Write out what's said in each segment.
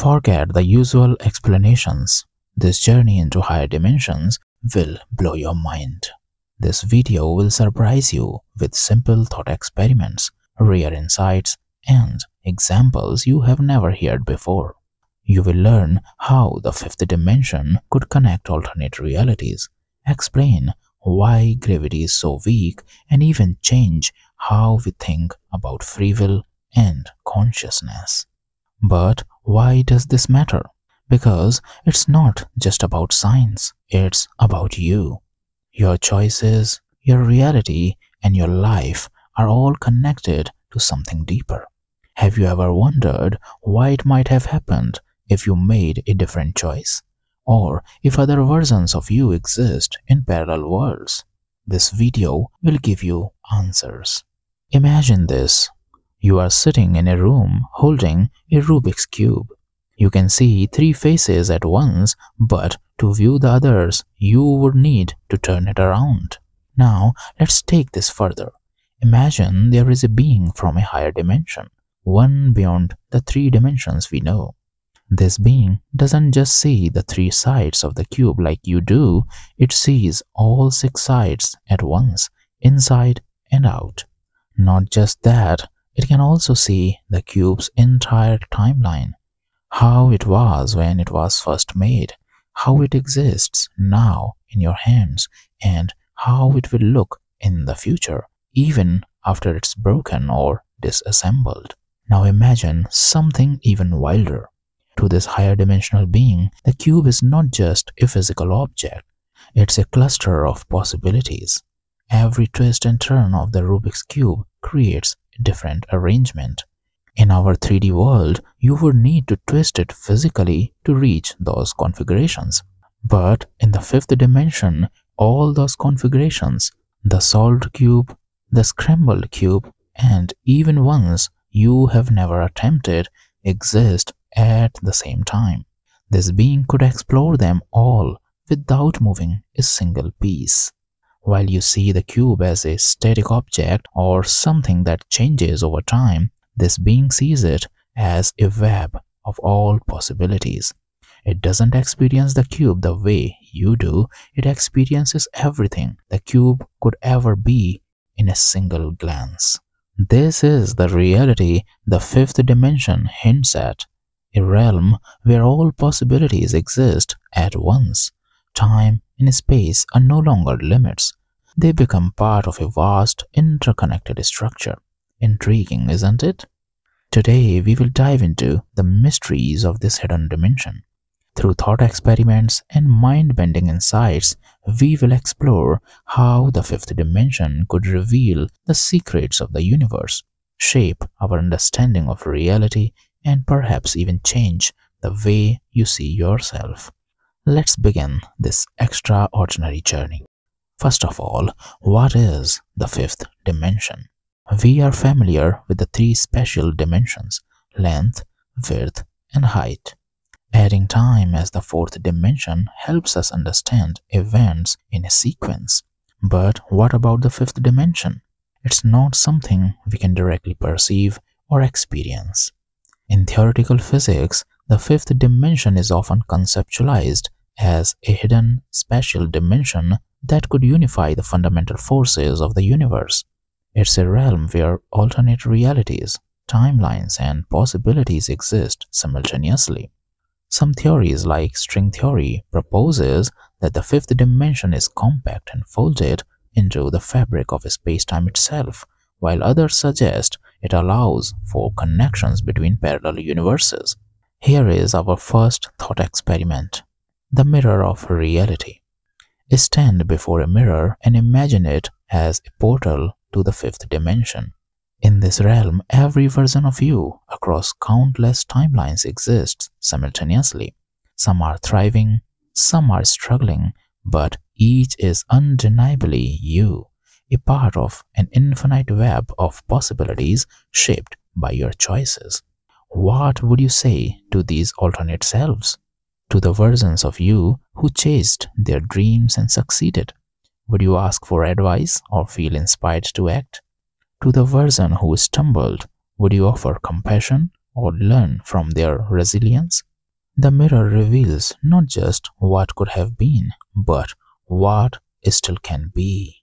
Forget the usual explanations. This journey into higher dimensions will blow your mind. This video will surprise you with simple thought experiments, rare insights, and examples you have never heard before. You will learn how the fifth dimension could connect alternate realities, explain why gravity is so weak, and even change how we think about free will and consciousness. But why does this matter? Because it's not just about science, it's about you. Your choices, your reality, and your life are all connected to something deeper. Have you ever wondered why it might have happened if you made a different choice? Or if other versions of you exist in parallel worlds? This video will give you answers. Imagine this. You are sitting in a room holding a Rubik's Cube. You can see three faces at once, but to view the others, you would need to turn it around. Now, let's take this further. Imagine there is a being from a higher dimension, one beyond the three dimensions we know. This being doesn't just see the three sides of the cube like you do, it sees all six sides at once, inside and out. Not just that, it can also see the cube's entire timeline, how it was when it was first made, how it exists now in your hands, and how it will look in the future, even after it's broken or disassembled. Now imagine something even wilder. To this higher dimensional being, the cube is not just a physical object, it's a cluster of possibilities. Every twist and turn of the Rubik's Cube creates a different arrangement. In our 3D world, you would need to twist it physically to reach those configurations. But in the fifth dimension, all those configurations, the solved cube, the scrambled cube, and even ones you have never attempted, exist at the same time. This being could explore them all without moving a single piece. While you see the cube as a static object or something that changes over time, this being sees it as a web of all possibilities. It doesn't experience the cube the way you do, it experiences everything the cube could ever be in a single glance. This is the reality the fifth dimension hints at, a realm where all possibilities exist at once. Time and space are no longer limits. They become part of a vast, interconnected structure. Intriguing, isn't it? Today, we will dive into the mysteries of this hidden dimension. Through thought experiments and mind-bending insights, we will explore how the fifth dimension could reveal the secrets of the universe, shape our understanding of reality, and perhaps even change the way you see yourself. Let's begin this extraordinary journey. First of all, what is the fifth dimension? We are familiar with the three spatial dimensions, length, width, and height. Adding time as the fourth dimension helps us understand events in a sequence. But what about the fifth dimension? It's not something we can directly perceive or experience. In theoretical physics, the fifth dimension is often conceptualized as a hidden spatial dimension that could unify the fundamental forces of the universe. It's a realm where alternate realities, timelines, and possibilities exist simultaneously. Some theories like string theory proposes that the fifth dimension is compact and folded into the fabric of space-time itself, while others suggest it allows for connections between parallel universes. Here is our first thought experiment: the mirror of reality. Stand before a mirror and imagine it as a portal to the fifth dimension. In this realm, every version of you across countless timelines exists simultaneously. Some are thriving, some are struggling, but each is undeniably you, a part of an infinite web of possibilities shaped by your choices. What would you say to these alternate selves? To the versions of you who chased their dreams and succeeded? Would you ask for advice or feel inspired to act? To the version who stumbled, would you offer compassion or learn from their resilience? The mirror reveals not just what could have been, but what still can be.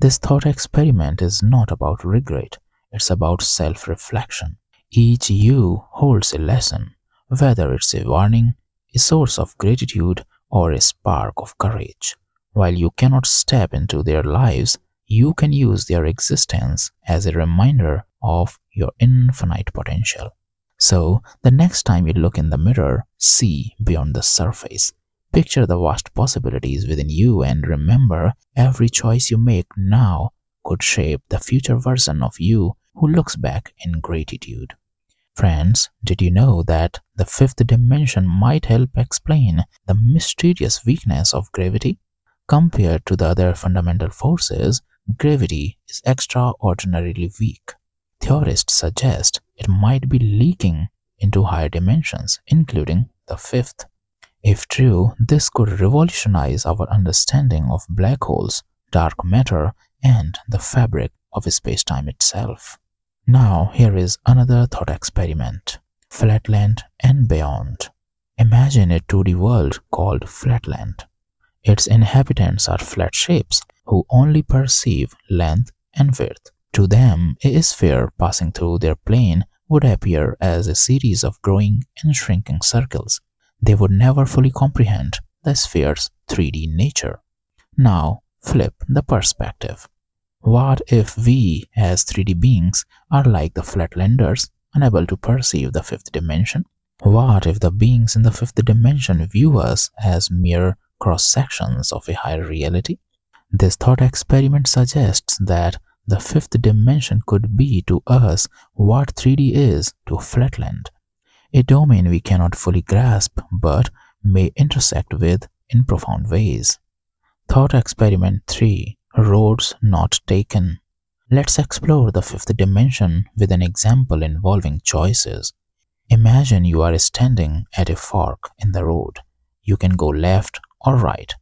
This thought experiment is not about regret, it's about self-reflection. Each you holds a lesson, whether it's a warning, a source of gratitude, or a spark of courage. While you cannot step into their lives, you can use their existence as a reminder of your infinite potential. So, the next time you look in the mirror, see beyond the surface. Picture the vast possibilities within you and remember, every choice you make now could shape the future version of you who looks back in gratitude. Friends, did you know that the fifth dimension might help explain the mysterious weakness of gravity? Compared to the other fundamental forces, gravity is extraordinarily weak. Theorists suggest it might be leaking into higher dimensions, including the fifth. If true, this could revolutionize our understanding of black holes, dark matter, and the fabric of space-time itself. Now, here is another thought experiment. Flatland and beyond. Imagine a 2D world called Flatland. Its inhabitants are flat shapes who only perceive length and width. To them, a sphere passing through their plane would appear as a series of growing and shrinking circles. They would never fully comprehend the sphere's 3D nature. Now, flip the perspective. What if we, as 3D beings, are like the Flatlanders, unable to perceive the fifth dimension? What if the beings in the fifth dimension view us as mere cross-sections of a higher reality? This thought experiment suggests that the fifth dimension could be to us what 3D is to Flatland. A domain we cannot fully grasp but may intersect with in profound ways. Thought Experiment 3. Roads Not Taken. Let's explore the fifth dimension with an example involving choices. Imagine you are standing at a fork in the road. You can go left or right.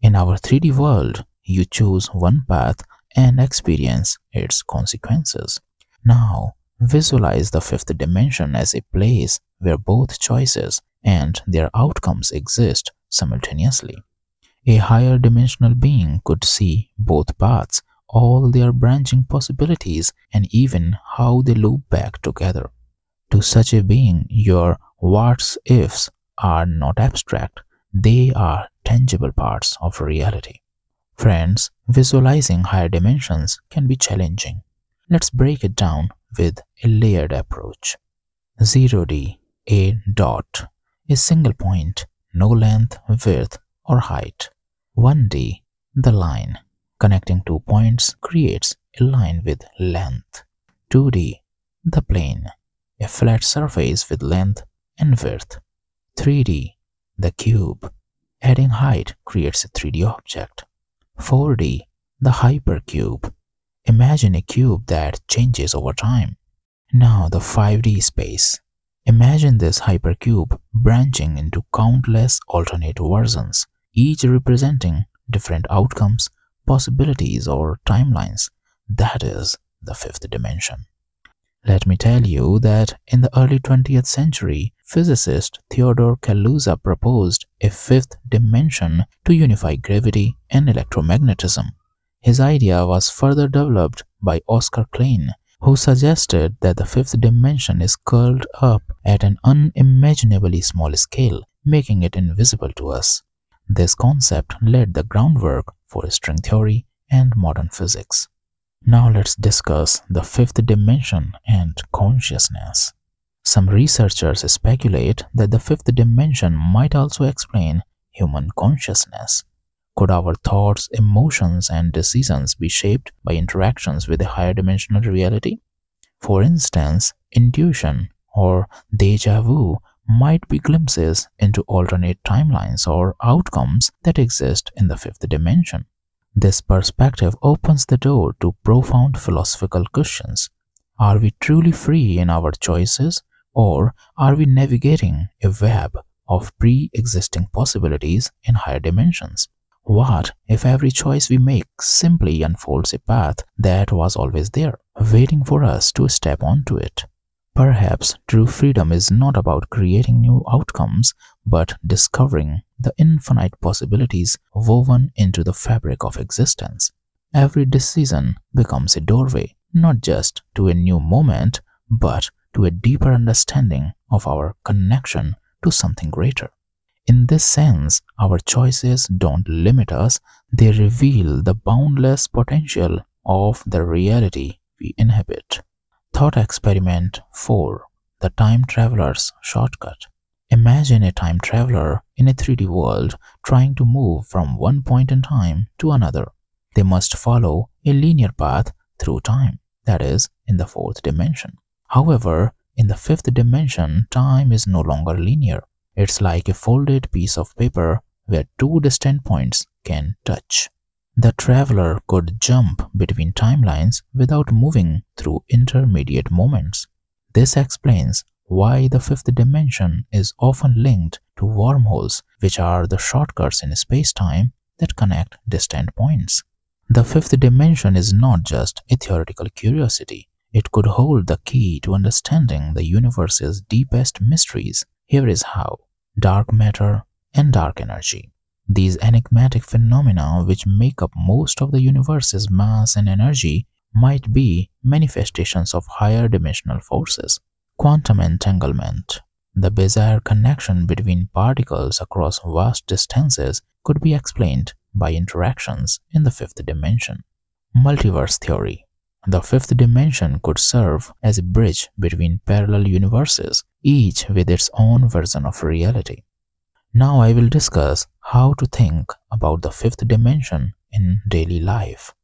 In our 3D world, you choose one path and experience its consequences. Now, visualize the fifth dimension as a place where both choices and their outcomes exist simultaneously. A higher dimensional being could see both paths, all their branching possibilities, and even how they loop back together. To such a being, your what's ifs are not abstract, they are tangible parts of reality. Friends, visualizing higher dimensions can be challenging. Let's break it down with a layered approach. 0D, a dot, a single point, no length, width, or height. 1D, the line, connecting two points creates a line with length. 2D, the plane, a flat surface with length and width. 3D, the cube, adding height creates a 3D object. 4D, the hypercube. Imagine a cube that changes over time. Now the 5D space. Imagine this hypercube branching into countless alternate versions, each representing different outcomes, possibilities, or timelines. That is the fifth dimension. Let me tell you that in the early 20th century, physicist Theodore Kaluza proposed a fifth dimension to unify gravity and electromagnetism. His idea was further developed by Oscar Klein, who suggested that the fifth dimension is curled up at an unimaginably small scale, making it invisible to us. This concept laid the groundwork for string theory and modern physics. Now let's discuss the fifth dimension and consciousness. Some researchers speculate that the fifth dimension might also explain human consciousness. Could our thoughts, emotions, and decisions be shaped by interactions with a higher dimensional reality? For instance, intuition or deja vu might be glimpses into alternate timelines or outcomes that exist in the fifth dimension. This perspective opens the door to profound philosophical questions. Are we truly free in our choices, or are we navigating a web of pre-existing possibilities in higher dimensions? What if every choice we make simply unfolds a path that was always there, waiting for us to step onto it? Perhaps true freedom is not about creating new outcomes, but discovering the infinite possibilities woven into the fabric of existence. Every decision becomes a doorway, not just to a new moment, but to a deeper understanding of our connection to something greater. In this sense, our choices don't limit us, they reveal the boundless potential of the reality we inhabit. Thought Experiment 4. The Time Traveler's Shortcut. Imagine a time traveler in a 3D world trying to move from one point in time to another. They must follow a linear path through time, that is, in the fourth dimension. However, in the fifth dimension, time is no longer linear. It's like a folded piece of paper where two distant points can touch. The traveler could jump between timelines without moving through intermediate moments. This explains why the fifth dimension is often linked to wormholes, which are the shortcuts in space-time that connect distant points. The fifth dimension is not just a theoretical curiosity. It could hold the key to understanding the universe's deepest mysteries. Here is how. Dark matter and dark energy. These enigmatic phenomena, which make up most of the universe's mass and energy, might be manifestations of higher dimensional forces. Quantum entanglement. The bizarre connection between particles across vast distances could be explained by interactions in the fifth dimension. Multiverse theory. The fifth dimension could serve as a bridge between parallel universes, each with its own version of reality. Now I will discuss how to think about the fifth dimension in daily life.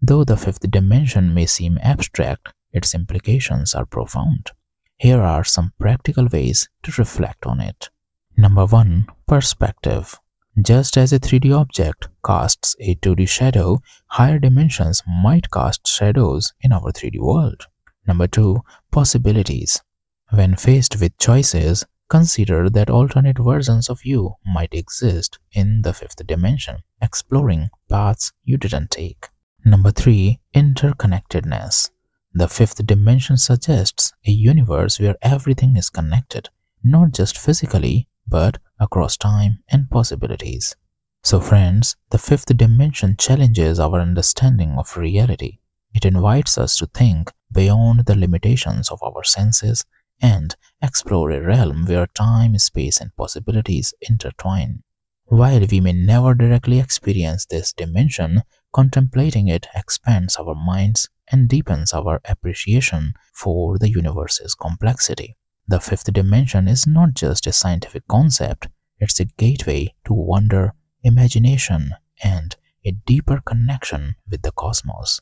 Though the fifth dimension may seem abstract, its implications are profound. Here are some practical ways to reflect on it. Number 1. Perspective. Just as a 3D object casts a 2D shadow, higher dimensions might cast shadows in our 3D world. Number 2. Possibilities. When faced with choices, consider that alternate versions of you might exist in the fifth dimension, exploring paths you didn't take. Number 3. Interconnectedness. The fifth dimension suggests a universe where everything is connected, not just physically, but across time and possibilities. So friends, the fifth dimension challenges our understanding of reality. It invites us to think beyond the limitations of our senses and explore a realm where time, space, and possibilities intertwine. While we may never directly experience this dimension, contemplating it expands our minds and deepens our appreciation for the universe's complexity. The fifth dimension is not just a scientific concept, it's a gateway to wonder, imagination, and a deeper connection with the cosmos.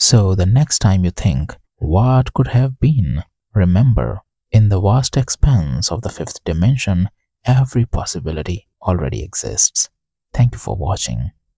So the next time you think, what could have been? Remember, in the vast expanse of the fifth dimension, every possibility already exists. Thank you for watching.